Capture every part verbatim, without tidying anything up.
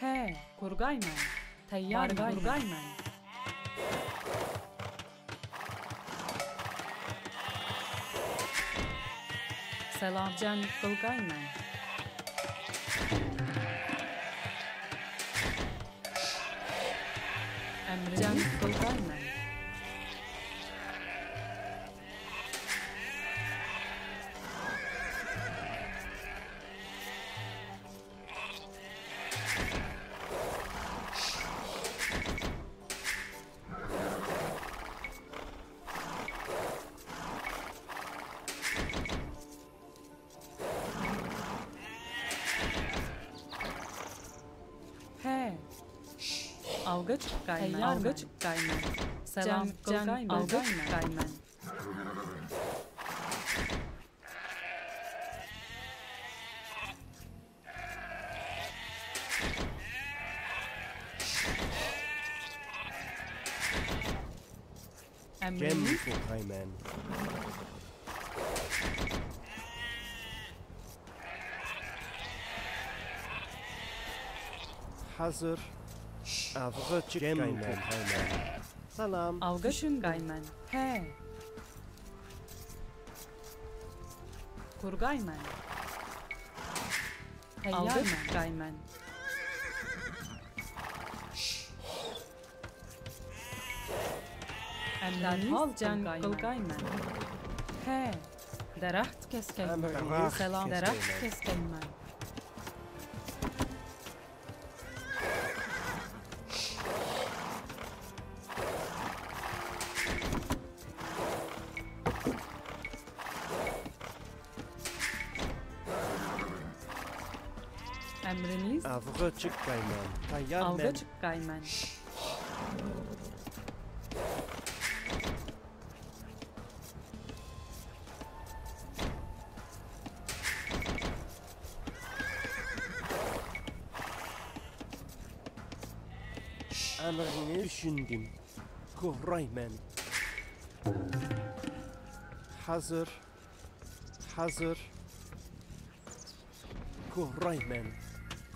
He, kurgayman. Tayyar kurgayman. Selavcan kurgayman. Emrecan kurgayman. Algıç kayman, algıç kayman. Selam kayman, algıç kayman. Cem kayman. Hazır. Avgıç kayman. Salam. Avgıçın kayman. He. Kurgayman. Avgıç kayman. Emlan halcan kılgayman. He. Daraht keskelman. Selam. Daraht keskelman. Emriniz Avgıç kayman. Tayyar Avgıç kayman. Emriniz düşündüm. Kuhrayman. Hazır. Hazır. Kuhrayman.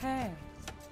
He.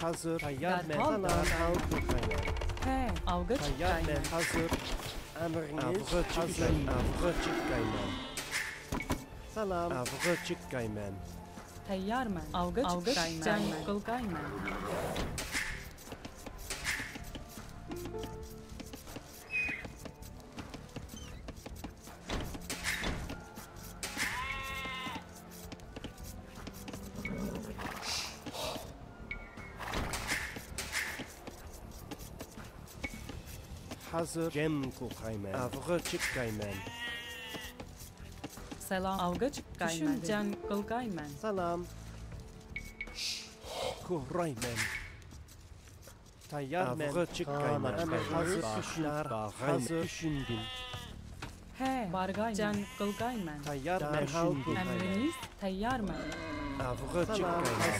Hazır. Tayyar men. He. Avgıç kayman. Hazır. Emriniz. Avgıç kayman. Selam. Avgıç kayman. Tayyar men. Avgıç kayman. Can kılgayman. Hazır. Cem kayman. Avgıç kayman. Selam. Avgıç kayman. Düşüncen kayman. Selam. Kuhrayman. Tayyar men. Avgıç kayman. Hazır. Hazır. Düşündüm. He. Bargayman. Can kayman. Tayyar men. Emriniz. Tayyar men. Avgıç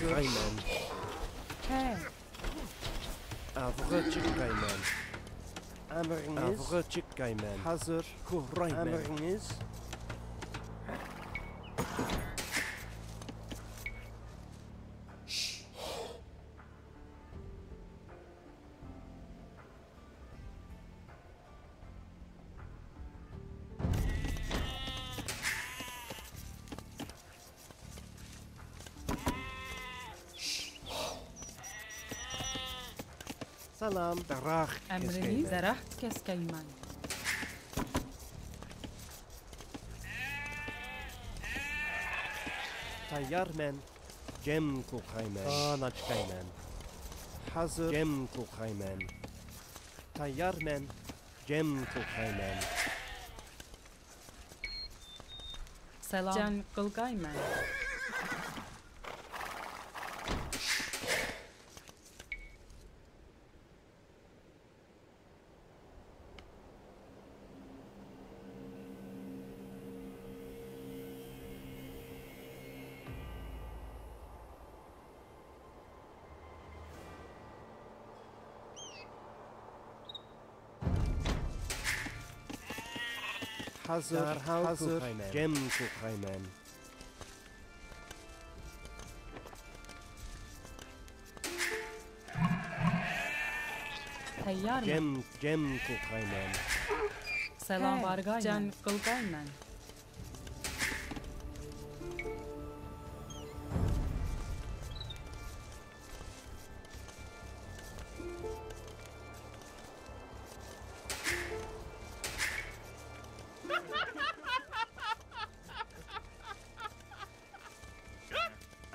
kayman. He. Avgıç kayman. Emriniz. Avgıç kayman. Hazır. Kuhrayman. Emriniz. قلم دراخ أمرني زرحت كسكيمان تيار من جمكو قيمان آنج قيمان حزر جمكو قيمان تيار من جمكو قيمان سلام جمكو قيمان حزر حزر جم كوخيمان جم جم كوخيمان سلام بارغاي جم كوخيمان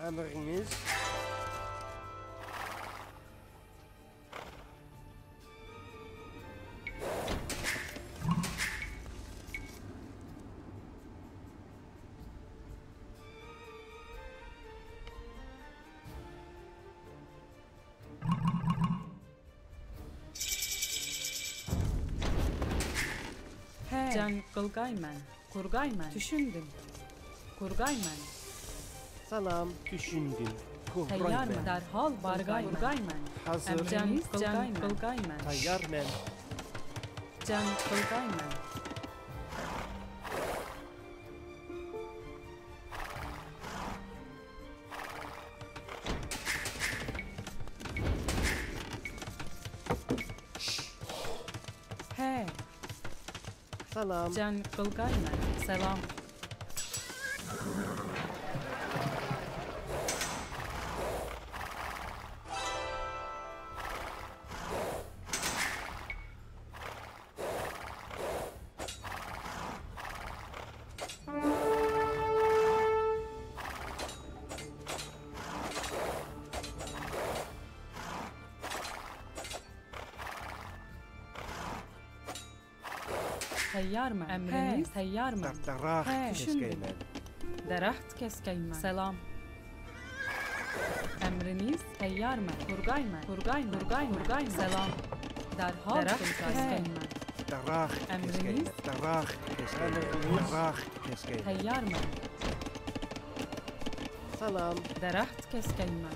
أمرنيز Can kılgaymen, kurgaymen, düşündüm, kurgaymen. Salam düşündüm. Tayyar men derhal bargay kurgaymen. Hazır can kılgaymen. Tayyar men. Can kılgaymen. سلام جان قلقايمن سلام تيار من أمرني تيار من دراخت كسكيمان دراخت كسكيمان سلام أمرني تيار من كورغايمان كورغايمان كورغايمان سلام درهال كسكيمان دراخت أمرني دراخت كسكيمان دراخت كسكيمان تيار من سلام دراخت كسكيمان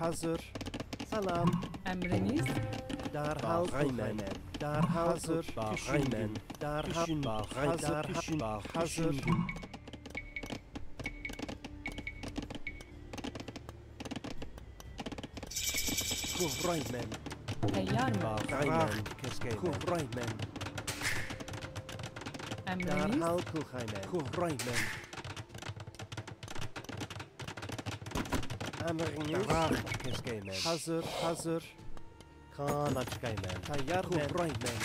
حاضر سلام أمرنيز درحال قيمان درحال حاضر قيمان درحال حاضر حاضر كهرايمان تيار قيمان كهرايمان أمرنيز درحال كهرايمان أمرنيز حزر حزر كانت كيمان تيار كورايمان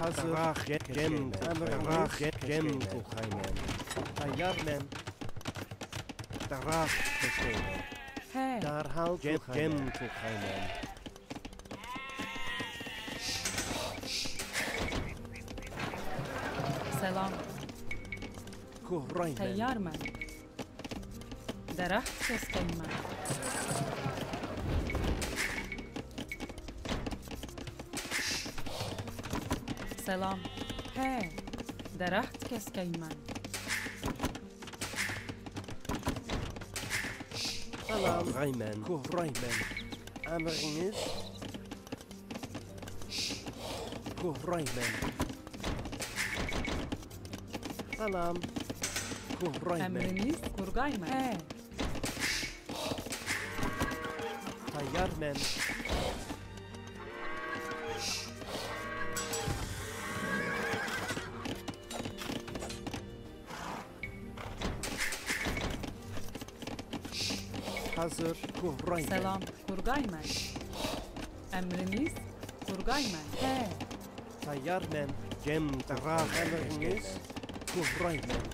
حزر جم أمرنيز جم كورايمان تيار من دراخ كيمان درحال جم كورايمان سلام كهرايمان تيار من درخت القمة. سلام. هاي درخت كسكيمان. سلام ريمان كوف ريمان أمر إنيس كوف ريمان. سلام كوف ريمان أمر إنيس كوف ريمان. هاي طيار مان. Hazır Kurgayman. Selam Kurgayman. Emriniz Kurgayman. He. Tayyar men Cem Tırağ emriniz Kurgayman.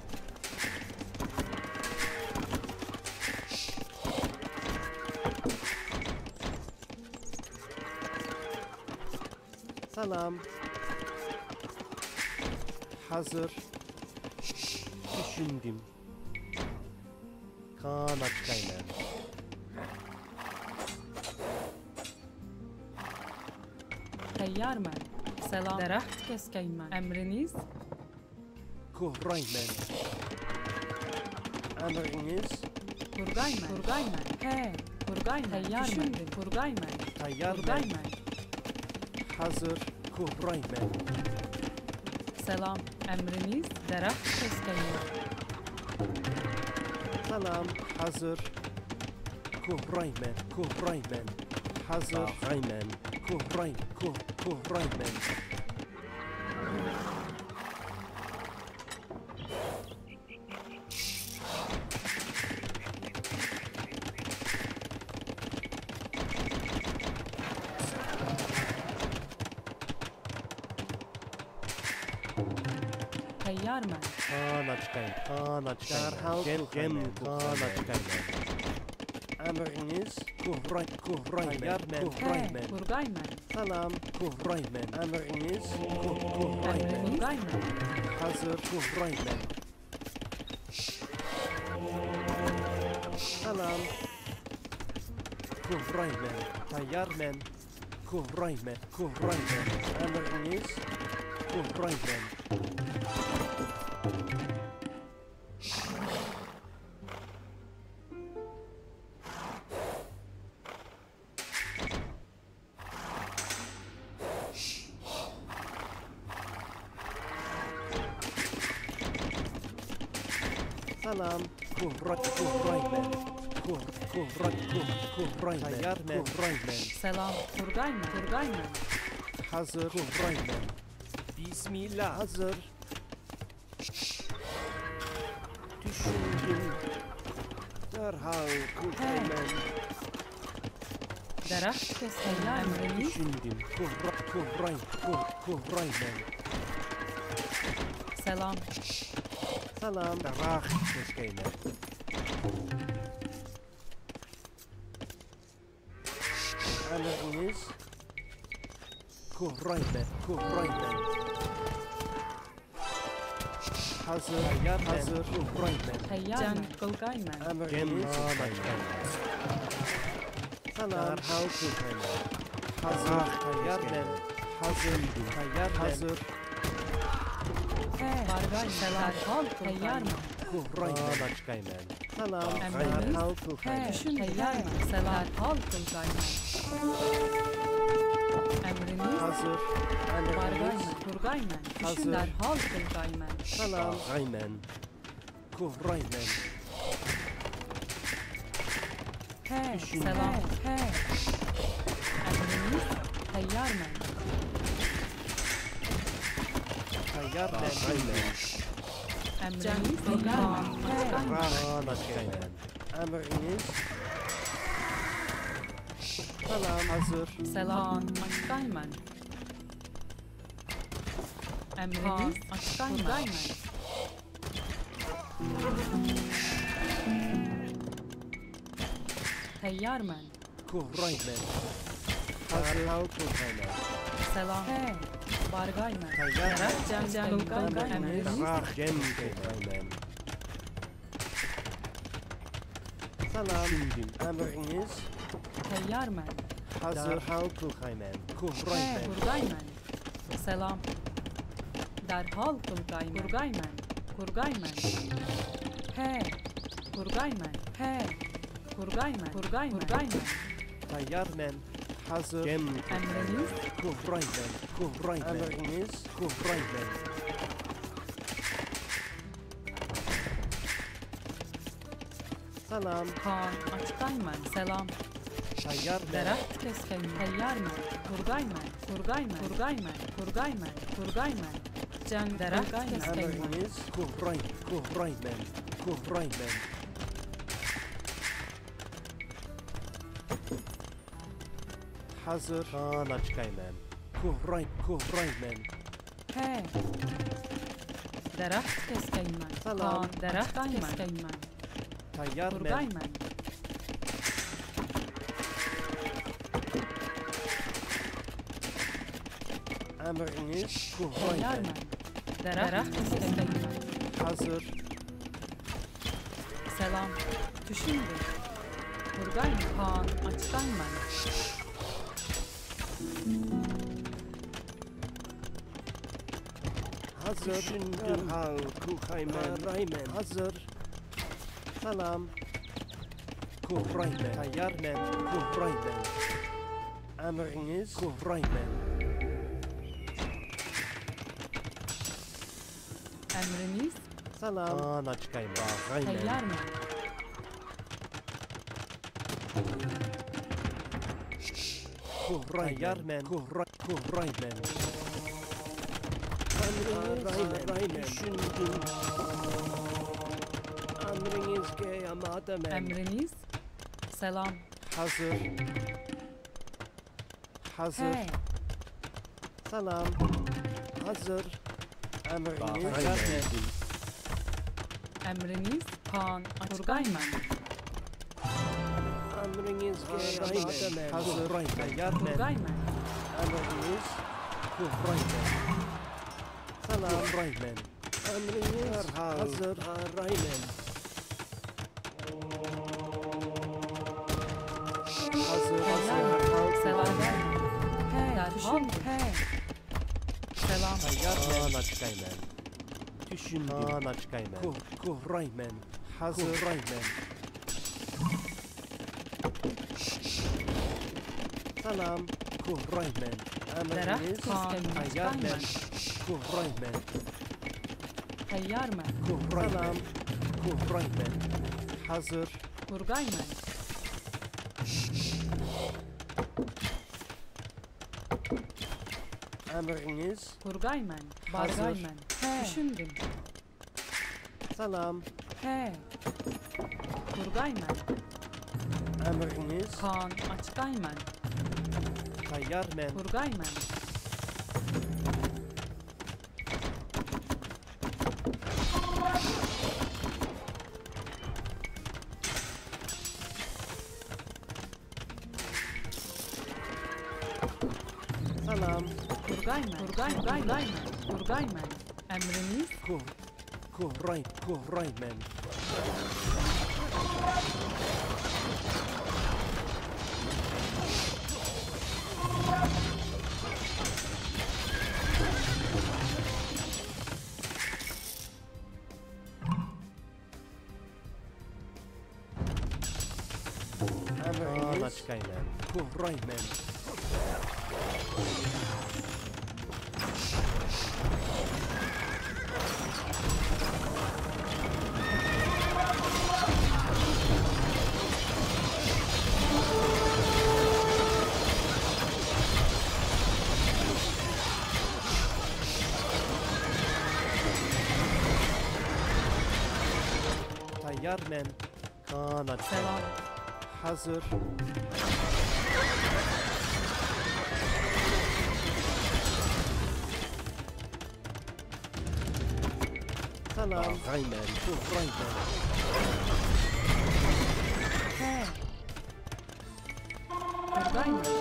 Selam. Hazır. Düşündüm. Kanat kaynar. تيار من سلام درخت كسكيمان أمرنيز كهريمان أمرنيز كورغايمان كورغايمان هاي كورغايمان تيار من كورغايمان تيار من حاضر كهريمان سلام أمرنيز درخت كسكيمان سلام حاضر كهريمان كهريمان حاضر غيمان كهريمان كهريمان كهريمان تيار من قانتكين قانتكين جم قانتكين كهري كهريمان كهريمان كهريمان سلام كهريمان أمرنيس كهريمان حاضر كهريمان سلام كهريمان تيارمان كهريمان كهريمان أمرنيس كهريمان سلام كهرت كهريمان كهر كهرت كهريمان تيارمان كهريمان سلام كهريمان كهريمان حاضر كهريمان بسم الله حاضر تشوفين درها كهريمان درخت كسلام تشوفين كهر كهري كهريمان سلام سلام تراخ كسكيمان أمرنيس كهريمان كهريمان حاضر حاضر كهريمان تيارمان كهريمان أمرنيس سلام هاو كهريمان حاضر تيارمان حاضر تيار حاضر بارغان سلام هالكو تيارمان كهريمان كايمان سلام أمرنيس هالكو تيارمان سلام هالكو تيارمان أمرنيس حاضر بارغان كورغايمان حاضر هالكو تيارمان سلام غايمان كهريمان هاي سلام هاي أمرنيس تيارمان يا ريمان أمرنيس أمرنيس سلام حاضر سلام أشتايمان أمرنيس أشتايمان تيار من كهريمان حاضر سلام بارغايمان جم جم كهريمان Salam. Emriniz? Tayyar men. Hazır hal kılhaymen. Kuhraymen. Kurgaymen. Selam. Derhal kılhaymen. Kurgaymen. Kurgaymen. He. Kurgaymen. He. Kurgaymen. Kurgaymen. Kurgaymen. Tayyar men. Hazır. Emriniz? Kuhraymen. Kuhraymen. Emriniz? Kuhraymen. سلام خان أتقيمن سلام شيار درخت كسكن تيارمن كورغايمن كورغايمن كورغايمن كورغايمن كورغايمن جان درخت كسكن كورغايمن كورغايمن كورغايمن حاضر خان أتقيمن كورغايمن كورغايمن هاي درخت كسكن سلام درخت كسكن تيار من أمرنيش كهرباء درخت استقبال حاضر سلام تشيني كهرباء خان أتشايمن حاضر شندرهال كوخايمن رايمن حاضر سلام كهرباء تيار من كهرباء أمرنيز كهرباء أمرنيز سلام أنا تكيم تيار من كهرباء تيار من كهرباء كهرباء أمرنيز أمرنيز كي أماتمن أمرنيز سلام حاضر حاضر سلام حاضر أمرنيز أمرنيز خان أترغايمن أمرنيز كي أماتمن حاضر أترغايمن أمرنيز كهربايمن سلام رايمن أمرنيز حاضر رايمن Selam. Selam. Ana çıkaymen. Düşündüm. Ana çıkaymen. Kuh, kuh, raymen. Hazır. Kuh, raymen. Selam. Kuh, raymen. Emriniz. Tayyarmen. Kuh, raymen. Tayyarmen. Kuh, raymen. Kuh, raymen. Hazır. Kurgaymen. أمرنيز كورغايمن بارغايمن düşündüm سلام هاي كورغايمن أمرنيز خان أتقايمن تيارمن كورغايمن سلام كورغايمن كورغايمن كورغايمن أمرنيز كور كورغايمن كورغايمن أمرنيز كورغايمن تيارمن كانت سلام حاضر سلام غيمان شوف رايمان ها رايمان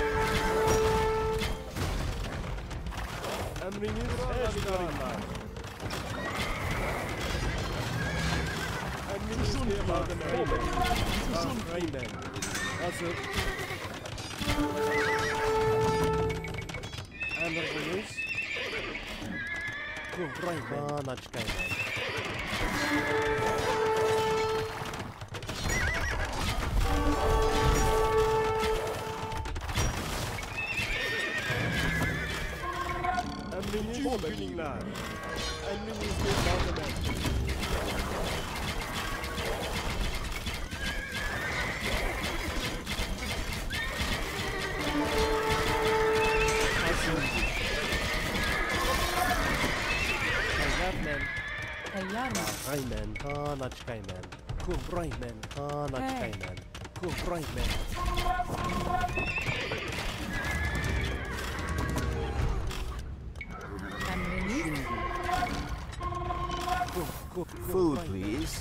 Food, please.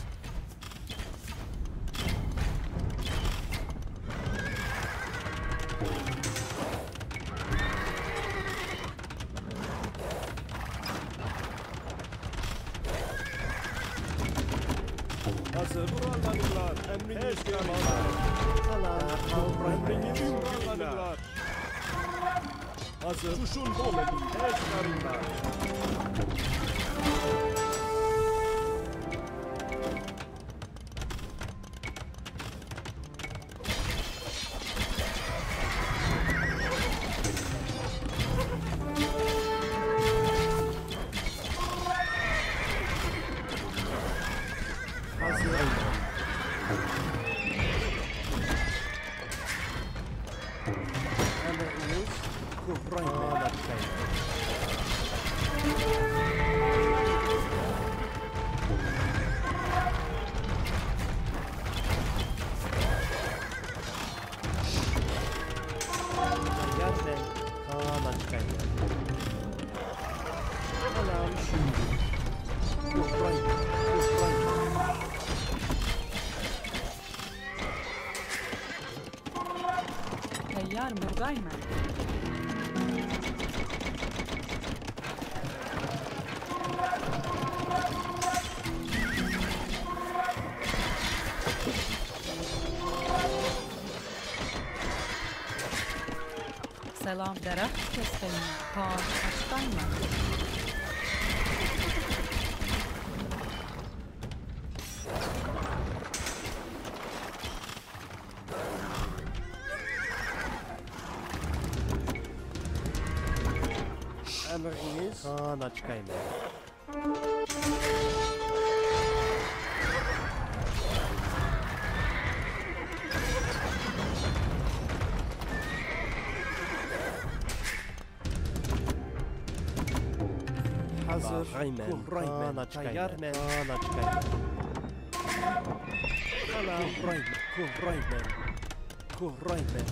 Selam daraft kesmeyin, kar açtanma. Emriniz kan açkayma. Rayman, Rayman, Rayman, Rayman, Hazır Rayman Kaan Açkaymen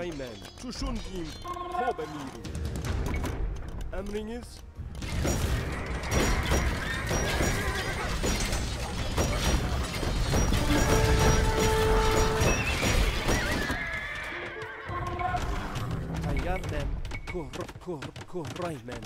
أيمن شو شنكيم خوب أميري أمرينيز أياردم كهر كهر كهر أيمن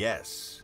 Yes.